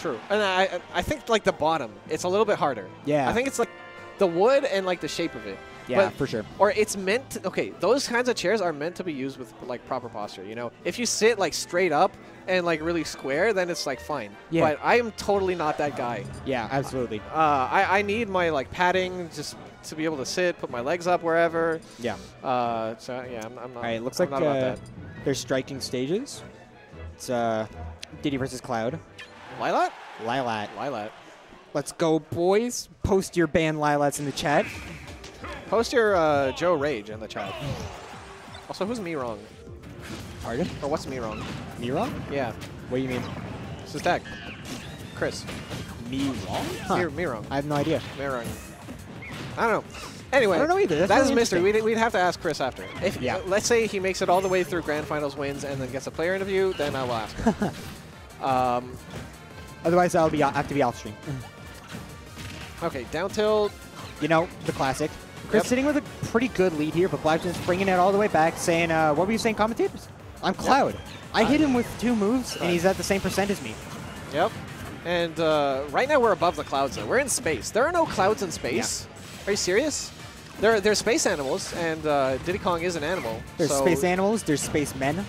True. And I think, like, the bottom, it's a little bit harder. Yeah. I think it's, like, the wood and, like, the shape of it. Yeah, but, for sure. Or it's meant to, okay, those kinds of chairs are meant to be used with, like, proper posture, you know? If you sit, like, straight up and, like, really square, then it's, like, fine. Yeah. But I am totally not that guy. Yeah, absolutely. I need my, like, padding just to be able to sit, put my legs up wherever. Yeah. So, yeah, I'm not All right, looks I'm like about that. They're striking stages. It's Diddy versus Cloud. Lylat? Lylat. Lylat. Let's go, boys. Post your banned Lylats in the chat. Post your Joe Rage in the chat. Also, who's me wrong? Pardon? Or what's me wrong? Me wrong? Yeah. What do you mean? It's his tag. Chris. Me wrong? Huh. Me wrong. I have no idea. Me wrong. I don't know. Anyway, I don't know either. That is a mystery. We'd have to ask Chris after. If, yeah. Let's say he makes it all the way through Grand Finals, wins, and then gets a player interview, then I will ask him. Otherwise, I'll be have to be off stream. Okay, down tilt. You know, the classic. Chris sitting with a pretty good lead here, but Blacktwins bringing it all the way back, saying, what were you saying, commentators? I'm Cloud. Yep. I hit him with 2 moves, and he's at the same percent as me. Yep. And right now we're above the clouds, though. We're in space. There are no clouds in space. Yeah. Are you serious? They're space animals, and Diddy Kong is an animal. There's space animals. There's space men.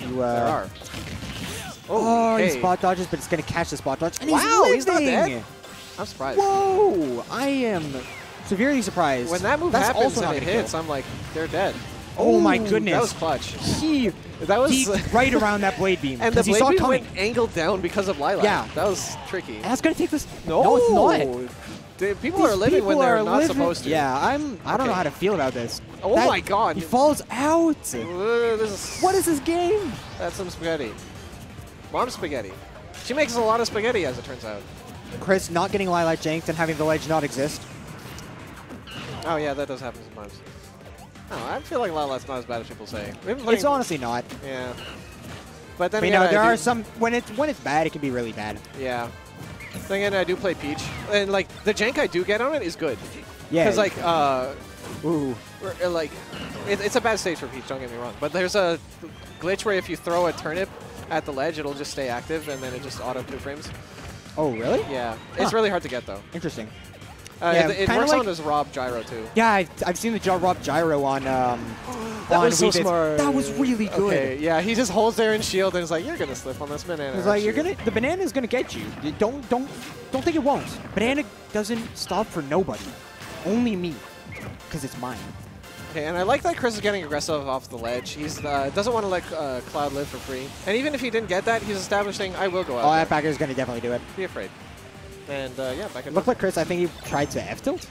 There are. Oh, he spot dodges, but it's going to catch the spot dodge. And he's not dead. I'm surprised. Whoa, I am severely surprised. When that move happens and it hits, I'm like, they're dead. Oh, my goodness. That was clutch. That was right around that blade beam. And the blade beam went angled down because of Lylat. Yeah. That was tricky. And that's going to take this. No, it's not. People are living when they're not supposed to. Yeah, I don't know how to feel about this. Oh, my God. He falls out. What is this game? That's some spaghetti. Mom's spaghetti. She makes a lot of spaghetti, as it turns out. Chris not getting Lylat janked and having the ledge not exist. Oh, yeah, that does happen sometimes. Oh, I feel like Lylat's not as bad as people say. It's honestly not. Yeah. But then again, there are some... When it's bad, it can be really bad. Yeah. Then again, I do play Peach. And, like, the jank I do get on it is good. Yeah. Because, like, it's a bad stage for Peach, don't get me wrong. But there's a glitch where if you throw a turnip at the ledge, it'll just stay active, and then it just auto 2 frames. Oh, really? Yeah. Huh. It's really hard to get, though. Interesting. Yeah, it works like on this Rob Gyro, too. Yeah, I've seen the Rob Gyro on... that was so smart. That was really good. Okay, yeah, he just holds there in shield and is like, you're going to slip on this banana. He's like, the banana's going to get you. Don't think it won't. Banana doesn't stop for nobody. Only me. Because it's mine. Okay, and I like that Chris is getting aggressive off the ledge. He's doesn't want to let Cloud live for free. And even if he didn't get that, he's establishing, I will go out. Oh, that backer's going to definitely do it. Be afraid. And, yeah, back and look like Chris, I think he tried to F-tilt.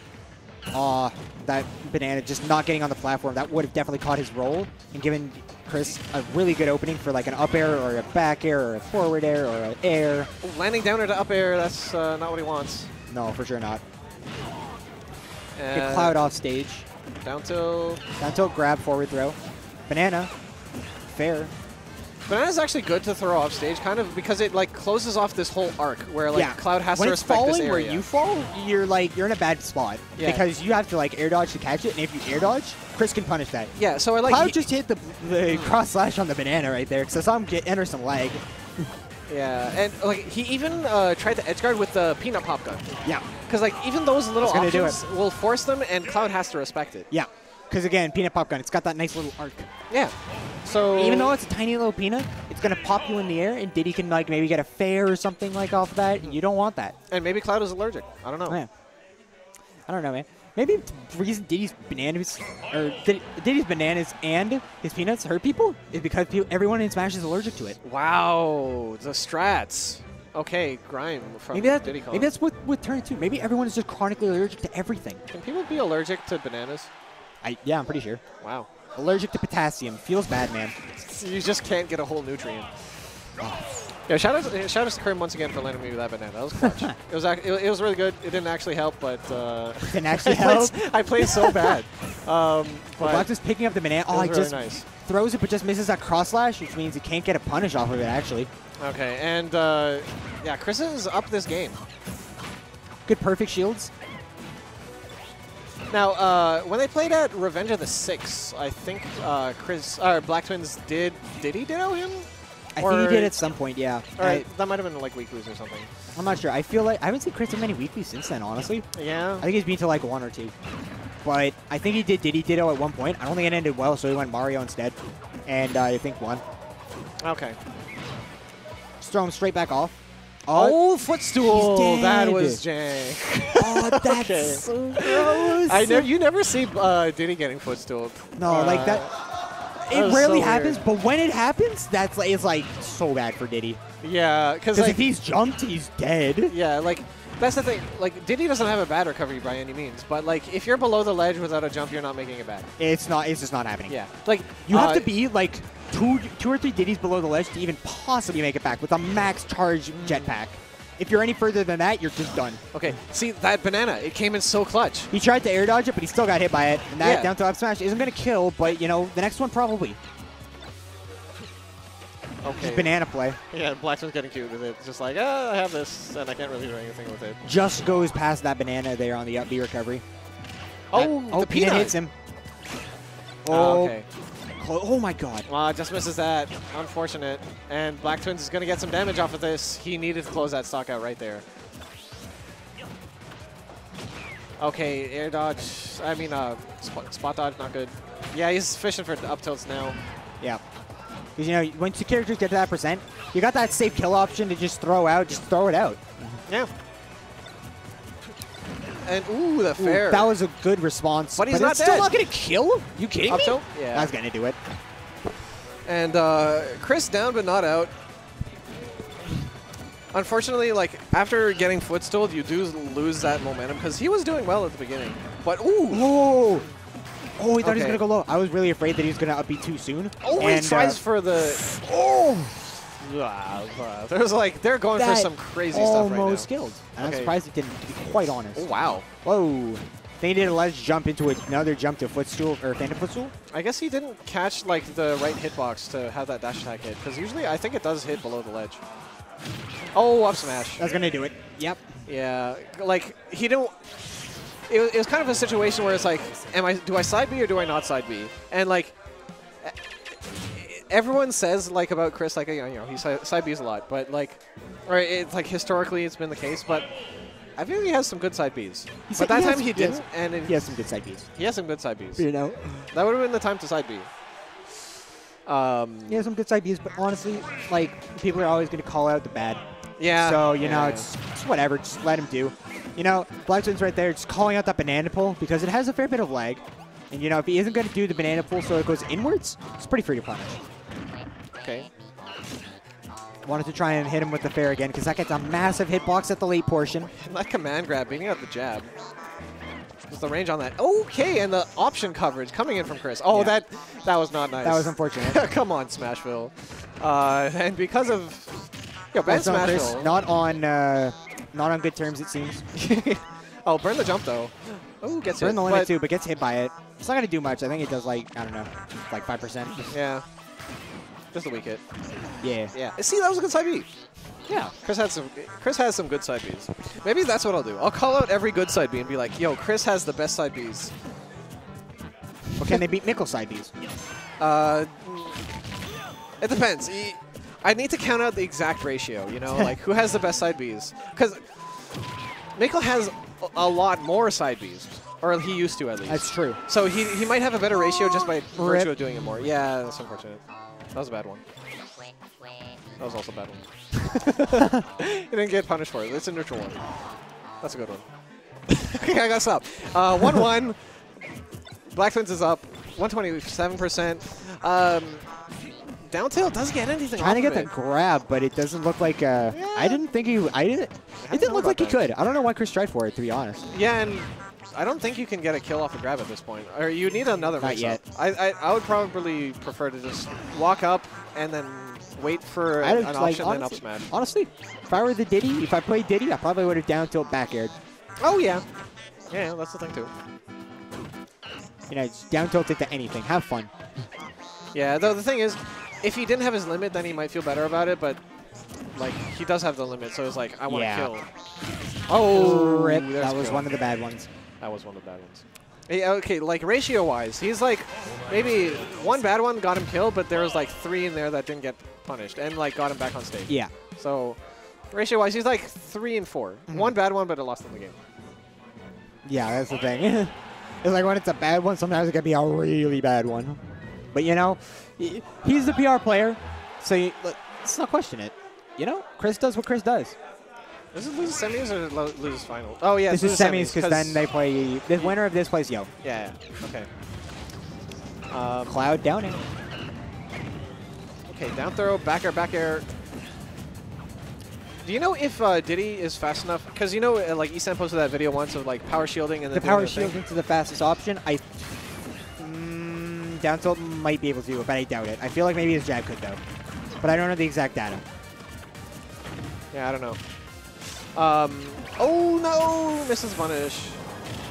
Aw, that banana just not getting on the platform. That would have definitely caught his roll and given Chris a really good opening for, like, an up air or a back air or a forward air or an air. Landing down or to up air, that's not what he wants. No, for sure not. Get Cloud off stage. Down tilt. Down tilt, grab, forward throw. Banana. Fair. Banana's actually good to throw off stage, kind of, because it, like, closes off this whole arc where, like, Cloud has to respect this area. When it's falling where you fall, you're in a bad spot because you have to, like, air dodge to catch it, and if you air dodge, Chris can punish that. Yeah, so I like... Cloud just hit the cross slash on the banana right there, because I saw him enter some lag. Yeah, and, like, he even tried to edge guard with the peanut pop gun. Yeah. Because, like, even those little options will force them, and Cloud has to respect it. Yeah. Because, again, peanut pop gun, it's got that nice little arc. Yeah. So even though it's a tiny little peanut, it's going to pop you in the air, and Diddy can, like, maybe get a fair or something, like, off of that, and you don't want that. And maybe Cloud is allergic. I don't know. Yeah. I don't know, man. Maybe the reason Diddy's bananas and his peanuts hurt people is because everyone in Smash is allergic to it. Wow. The strats. Okay, Grime from Diddy Kong. Maybe that's with Turn 2. Maybe everyone is just chronically allergic to everything. Can people be allergic to bananas? Yeah, I'm pretty sure. Wow. Allergic to potassium. Feels bad, man. You just can't get a whole nutrient. Oh. Yeah, shout out to Krim once again for landing me with that banana. That was clutch. it was really good. It didn't actually help, but... It didn't actually help? I played so bad. Black just picking up the banana. Oh, really just nice. Throws it, but just misses that cross slash, which means he can't get a punish off of it, actually. Okay, and... yeah, Chris is up this game. Good perfect shields. Now, when they played at Revenge of the Six, I think Blacktwins did Diddy ditto him? I think he did at some point, yeah. All right, that might have been like weeklies or something. I'm not sure. I feel like I haven't seen Chris in many weeklies since then, honestly. Yeah. I think he's been to like one or two. But I think he did Diddy Ditto at one point. I don't think it ended well, so he went Mario instead. And I think won. Okay. Just throw him straight back off. Oh, footstool! That was jank. Oh, that's so gross. I know you never see Diddy getting footstooled. No, like that. It rarely happens, but when it happens, that's like, it's like so bad for Diddy. Yeah, because like, if he's jumped, he's dead. Yeah, like that's the thing. Like Diddy doesn't have a bad recovery by any means, but like if you're below the ledge without a jump, you're not making it back. It's not. It's just not happening. Yeah, like you have to be like two or three Diddies below the ledge to even possibly make it back with a max charge jetpack. If you're any further than that, you're just done. Okay, see, that banana, it came in so clutch. He tried to air dodge it, but he still got hit by it. And that down throw up smash isn't going to kill, but, you know, the next one probably. Okay. Just banana play. Yeah, Blacktwins getting cute with it. It's just like, oh, I have this, and I can't really do anything with it. Just goes past that banana there on the up B recovery. Oh, that, the peanut hits him. Oh, okay. Oh my god. Wow, just misses that. Unfortunate. And Blacktwins is going to get some damage off of this. He needed to close that stock out right there. Okay, air dodge. I mean, spot dodge, not good. Yeah, he's fishing for up tilts now. Yeah. Because, you know, when two characters get to that percent, you got that safe kill option to just throw out. Just throw it out. Yeah. And ooh, the fair. That was a good response. But he's not dead. Still not gonna kill? You kidding me? Yeah. That's gonna do it. And Chris down but not out. Unfortunately, like after getting footstooled, you do lose that momentum because he was doing well at the beginning. But ooh, whoa! Oh, he thought he was gonna go low. I was really afraid that he was gonna up B too soon. Oh, and he tries for the. Oh. There's like they're going for some crazy stuff right now. Almost killed. I'm surprised it didn't. To be quite honest. Oh, wow. Whoa. They did a ledge jump into another jump to footstool or phantom footstool. I guess he didn't catch like the right hitbox to have that dash attack hit because usually I think it does hit below the ledge. Oh, up smash. That's gonna do it. Yep. Yeah. Like he didn't. It was kind of a situation where it's like, do I side B or do I not side B? And like. Everyone says like about Chris, like you know, he side B's a lot, but like, or it's like historically it's been the case. But I feel he has some good side B's. But that time he didn't, and he has some good side B's. He has some good side B's. You know, that would have been the time to side B. He has some good side B's, but honestly, like people are always going to call out the bad. Yeah. So you know, it's whatever. Just let him do. You know, Blacktwins right there, just calling out that banana pull because it has a fair bit of lag, and you know if he isn't going to do the banana pull, so it goes inwards, it's pretty free to punish. Okay. Wanted to try and hit him with the fair again because that gets a massive hitbox at the late portion. That command grab beating out the jab. Just the range on that. Okay, and the option coverage coming in from Chris. Oh, yeah. that was not nice. That was unfortunate. Come on, Smashville. And because of Smashville, not on good terms it seems. Oh, burn the jump though. Oh, gets hit. Burn the limit too, but gets hit by it. It's not gonna do much. I think it does like I don't know, like 5%. Yeah. Just a weak hit. Yeah. Yeah. See, that was a good side B. Yeah. Chris has some good side Bs. Maybe that's what I'll do. I'll call out every good side B and be like, yo, Chris has the best side Bs. Well, can they beat Nickel side Bs? It depends. I need to count out the exact ratio, you know, like who has the best side Bs. Because Nickel has a lot more side Bs. Or he used to at least. That's true. So he might have a better ratio just by virtue of doing it more. Yeah, that's unfortunate. That was a bad one. That was also a bad one. You didn't get punished for it. It's a neutral one. That's a good one. Okay, I gotta stop. 1-1. Blacktwins is up. 127%. Down tilt doesn't get anything. Trying to get the grab, but it doesn't look like. I didn't think he. It didn't look like he could. I don't know why Chris tried for it, to be honest. Yeah, and I don't think you can get a kill off a grab at this point. Or you need another mix-up. Not yet. I would probably prefer to just walk up and then wait for an option and then up smash. Honestly, if I were the Diddy, if I played Diddy, I probably would have down tilt back aired. Oh, yeah. Yeah, that's the thing, too. You know, down tilt into anything. Have fun. Yeah, though the thing is, if he didn't have his limit, then he might feel better about it, but like he does have the limit, so it's like, I want to kill. Oh, rip. That was one of the bad ones. Okay, like ratio-wise, he's like maybe one bad one got him killed, but there was like 3 in there that didn't get punished and like got him back on stage. Yeah. So ratio-wise, he's like 3 and 4. Mm-hmm. One bad one, but it lost him the game. Yeah, that's the thing. It's like when it's a bad one, sometimes it can be a really bad one. But you know, he's the PR player, so let's not question it. You know, Chris does what Chris does. Does it lose semis or lose final? Oh yeah, this is semis because then they play. The winner of this plays Yo. Yeah. Okay. Cloud down in. Okay, down throw, back air, back air. Do you know if Diddy is fast enough? Because you know, like ESAM posted that video once of like power shielding and then the power shielding to the fastest option. Down tilt might be able to do it, but I doubt it. I feel like maybe his jab could though, but I don't know the exact data. Yeah, I don't know. Oh no! Misses punish.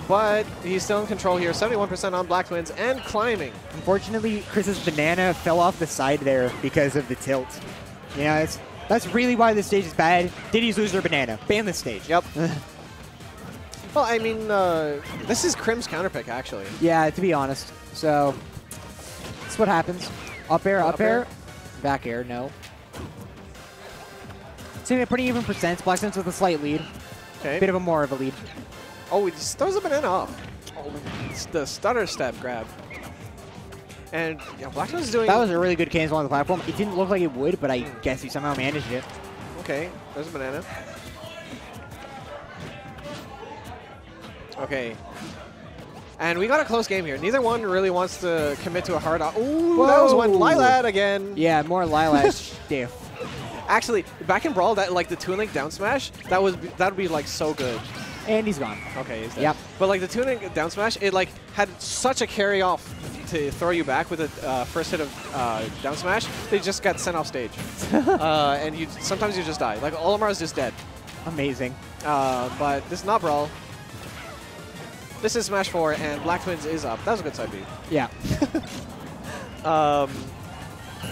But he's still in control here. 71% on Blacktwins and climbing. Unfortunately, Chris's banana fell off the side there because of the tilt. Yeah, that's really why this stage is bad. Diddy's lose their banana. Ban this stage. Yep. Well, I mean, this is Crim's counterpick, actually. Yeah, to be honest. So, that's what happens. Up air, up air. Back air, no. So a pretty even percent. Blacktwins with a slight lead. Okay. Bit of a more of a lead. Oh, he just throws a banana off. Oh, it's the stutter step grab. And yeah, Blacktwins is doing... That was a really good cancel on the platform. It didn't look like it would, but I guess he somehow managed it. Okay, there's a banana. Okay. And we got a close game here. Neither one really wants to commit to a hard... Ooh, that was one. Lylat again. Yeah, more Lylat stuff. Actually, back in Brawl, that like the Toon Link down smash, that would be like so good. And he's gone. Okay, he's dead. Yep. But like the Toon Link down smash, it like had such a carry off to throw you back with a first hit of down smash. They just got sent off stage, and sometimes you just die. Like Olimar is just dead. Amazing. But this is not Brawl. This is Smash 4, and Blacktwins is up. That was a good side beat. Yeah.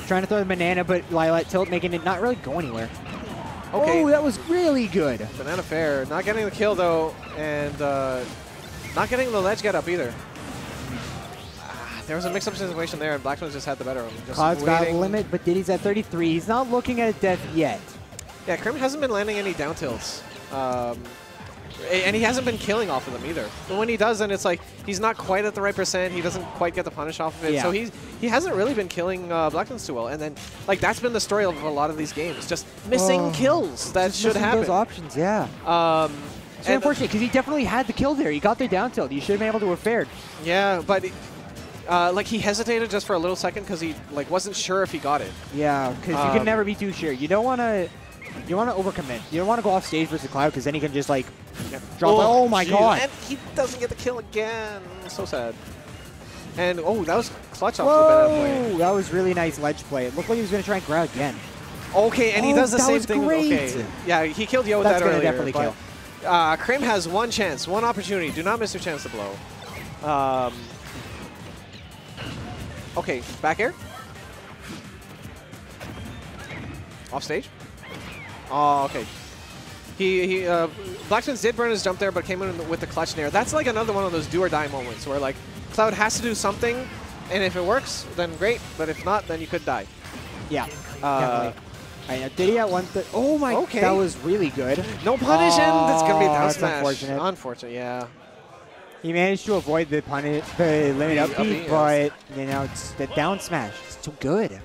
Trying to throw the banana, but Lylat tilt making it not really go anywhere. Okay. Oh, that was really good. Banana fair. Not getting the kill, though, and not getting the ledge get up either. There was a mix-up situation there, and Blacktwins just had the better of him. Cloud's got a limit, but Diddy's at 33. He's not looking at a death yet. Yeah, Krim hasn't been landing any down tilts. And he hasn't been killing off of them either. But when he does, then it's like he's not quite at the right percent. He doesn't quite get the punish off of it. Yeah. So he hasn't really been killing Blacktwins too well. And then like that's been the story of a lot of these games, just missing kills that should happen. Those options, yeah. It's unfortunate because he definitely had the kill there. He got the down tilt. He should have been able to have fared. Yeah, but like he hesitated just for a little second because he like wasn't sure if he got it. Yeah, because you can never be too sure. You don't want to. You want to overcommit. You don't want to go off stage versus Cloud because then he can just like drop. Oh my god! And he doesn't get the kill again. So sad. And oh, that was clutch off the banana play. That was really nice ledge play. It looked like he was going to try and grab again. Okay, and he does the same thing. Great. Okay. Yeah, he killed Yo with that earlier. That's going to definitely kill. Krim has one chance, one opportunity. Do not miss your chance to blow. Okay, back air. Off stage. Oh, okay. Blacktwins did burn his jump there, but came in with the clutch nair. That's like another one of those do-or-die moments where like Cloud has to do something, and if it works, then great. But if not, then you could die. Yeah. Diddy at one. Oh my. Okay. That was really good. No punish, and that's gonna be down smash. Unfortunate. Unfortunate. Yeah. He managed to avoid the limit up beat, but you know it's the down smash. It's too good.